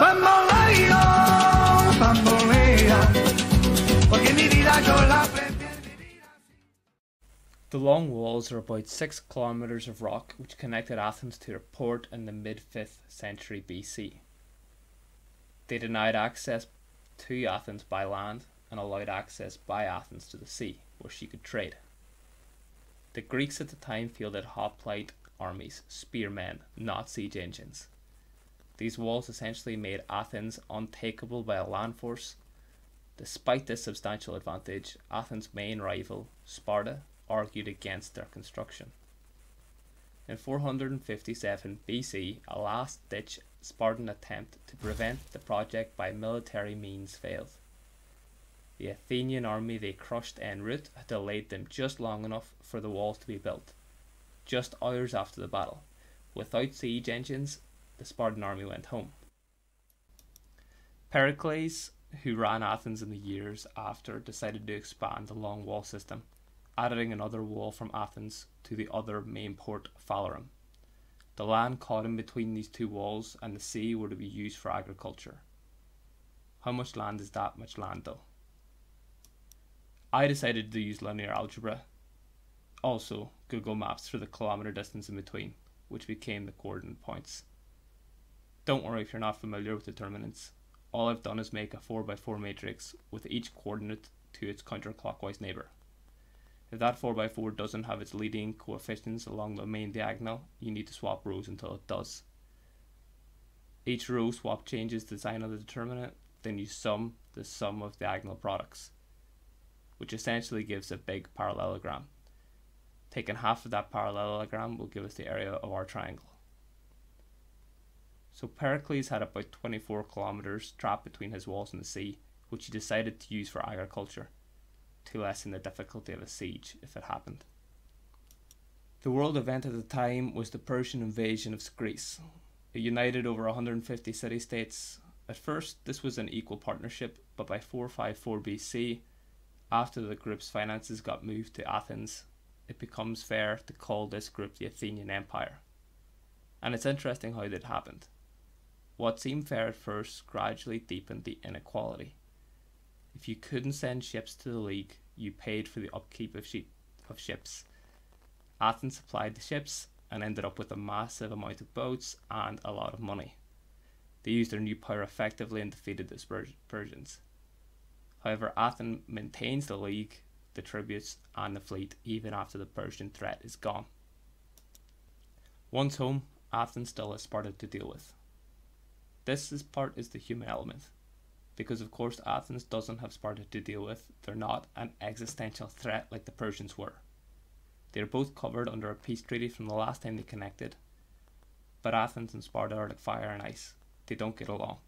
The Long Walls are about 6 kilometers of rock which connected Athens to her port in the mid-5th century BC. They denied access to Athens by land and allowed access by Athens to the sea, where she could trade. The Greeks at the time fielded hoplite armies, spearmen, not siege engines. These walls essentially made Athens untakeable by a land force. Despite this substantial advantage, Athens' main rival, Sparta, argued against their construction. In 457 BC, a last-ditch Spartan attempt to prevent the project by military means failed. The Athenian army they crushed en route had delayed them just long enough for the walls to be built. Just hours after the battle, without siege engines, the Spartan army went home. Pericles, who ran Athens in the years after, decided to expand the long wall system, adding another wall from Athens to the other main port, Phalerum. The land caught in between these two walls and the sea were to be used for agriculture. How much land is that much land, though? I decided to use linear algebra, also Google Maps, for the kilometre distance in between, which became the coordinate points. Don't worry if you're not familiar with determinants. All I've done is make a 4x4 matrix with each coordinate to its counterclockwise neighbour. If that 4x4 doesn't have its leading coefficients along the main diagonal, you need to swap rows until it does. Each row swap changes the sign of the determinant, then you sum the sum of diagonal products, which essentially gives a big parallelogram. Taking half of that parallelogram will give us the area of our triangle. So Pericles had about 24 kilometers trapped between his walls and the sea, which he decided to use for agriculture, to lessen the difficulty of a siege if it happened. The world event at the time was the Persian invasion of Greece. It united over 150 city-states. At first, this was an equal partnership, but by 454 BC, after the group's finances got moved to Athens, it becomes fair to call this group the Athenian Empire. And it's interesting how that happened. What seemed fair at first gradually deepened the inequality. If you couldn't send ships to the League, you paid for the upkeep of ships. Athens supplied the ships and ended up with a massive amount of boats and a lot of money. They used their new power effectively and defeated the Persians. However, Athens maintains the League, the tributes and the fleet even after the Persian threat is gone. Once home, Athens still has Sparta to deal with. This part is the human element. Because of course Athens doesn't have Sparta to deal with, they're not an existential threat like the Persians were. They are both covered under a peace treaty from the last time they connected, but Athens and Sparta are like fire and ice. They don't get along.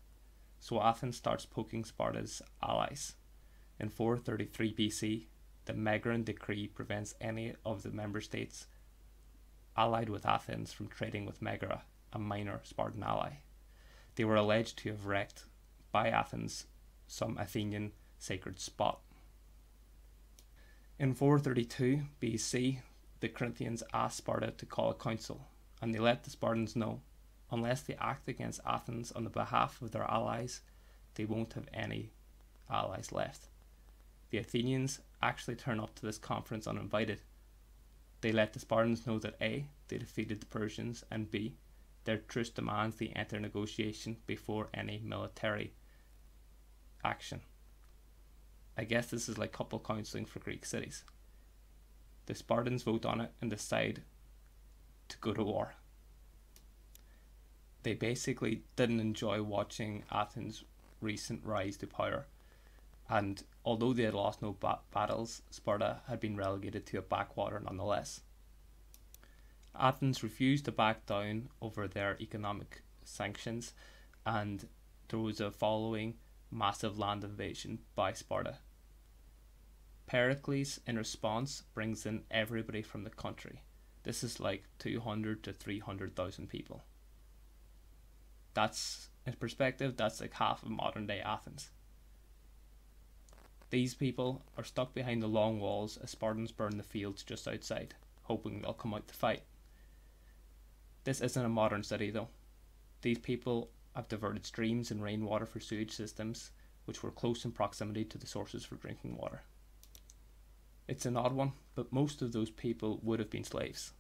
So Athens starts poking Sparta's allies. In 433 BC, the Megaran Decree prevents any of the member states allied with Athens from trading with Megara, a minor Spartan ally. They were alleged to have wrecked, by Athens, some Athenian sacred spot. In 432 BC, the Corinthians asked Sparta to call a council, and they let the Spartans know, unless they act against Athens on the behalf of their allies, they won't have any allies left. The Athenians actually turn up to this conference uninvited. They let the Spartans know that A, they defeated the Persians, and B, their truce demands they enter negotiation before any military action. I guess this is like couple counselling for Greek cities. The Spartans vote on it and decide to go to war. They basically didn't enjoy watching Athens' recent rise to power, and although they had lost no battles, Sparta had been relegated to a backwater nonetheless. Athens refused to back down over their economic sanctions, and there was a following massive land invasion by Sparta. Pericles, in response, brings in everybody from the country. This is like 200 to 300,000 people. That's, in perspective, that's like half of modern day Athens. These people are stuck behind the long walls as Spartans burn the fields just outside, hoping they'll come out to fight. This isn't a modern city though. These people have diverted streams and rainwater for sewage systems which were close in proximity to the sources for drinking water. It's an odd one, but most of those people would have been slaves.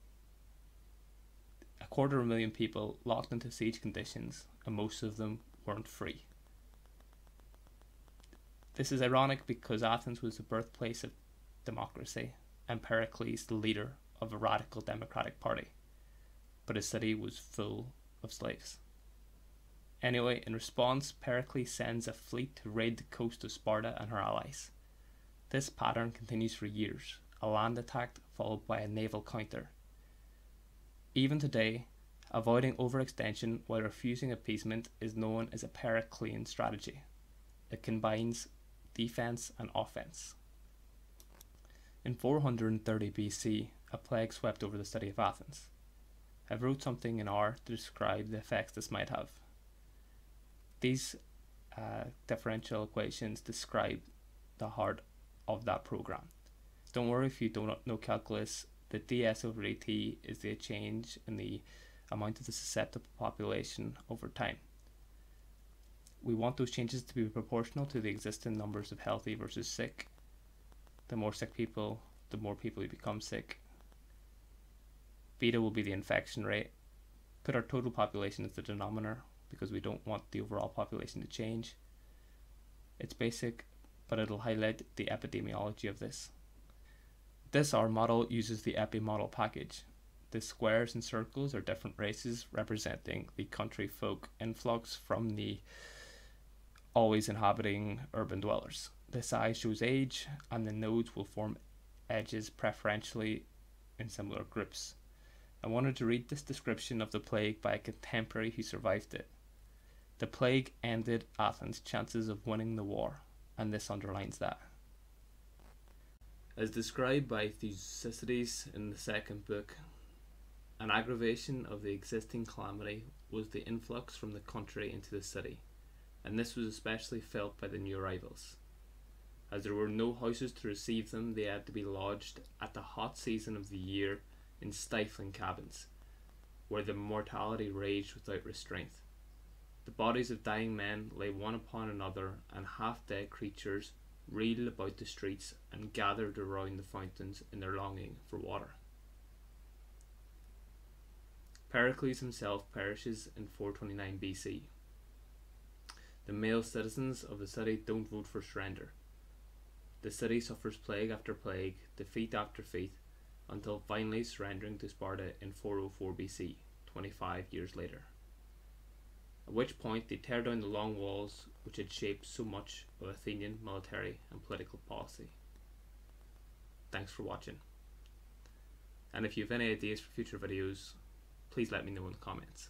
250,000 people locked into siege conditions, and most of them weren't free. This is ironic because Athens was the birthplace of democracy and Pericles the leader of a radical democratic party, but his city was full of slaves. Anyway, in response, Pericles sends a fleet to raid the coast of Sparta and her allies. This pattern continues for years, a land attack followed by a naval counter. Even today, avoiding overextension while refusing appeasement is known as a Periclean strategy. It combines defense and offense. In 430 BC, a plague swept over the city of Athens. I wrote something in R to describe the effects this might have. These differential equations describe the heart of that program. Don't worry if you don't know calculus. The ds over dt is the change in the amount of the susceptible population over time. We want those changes to be proportional to the existing numbers of healthy versus sick. The more sick people, the more people who become sick. Beta will be the infection rate. Put our total population as the denominator because we don't want the overall population to change. It's basic, but it'll highlight the epidemiology of this. This R model uses the EpiModel package. The squares and circles are different races representing the country folk influx from the always inhabiting urban dwellers. This eye shows age, and the nodes will form edges preferentially in similar groups. I wanted to read this description of the plague by a contemporary who survived it. The plague ended Athens' chances of winning the war, and this underlines that. As described by Thucydides in the second book, an aggravation of the existing calamity was the influx from the country into the city, and this was especially felt by the new arrivals. As there were no houses to receive them, they had to be lodged at the hot season of the year in stifling cabins, where the mortality raged without restraint. The bodies of dying men lay one upon another, and half-dead creatures reeled about the streets and gathered around the fountains in their longing for water. Pericles himself perishes in 429 BC. The male citizens of the city don't vote for surrender. The city suffers plague after plague, defeat after defeat, until finally surrendering to Sparta in 404 BC, 25 years later. At which point they tear down the Long Walls, which had shaped so much of Athenian military and political policy. Thanks for watching. And if you have any ideas for future videos, please let me know in the comments.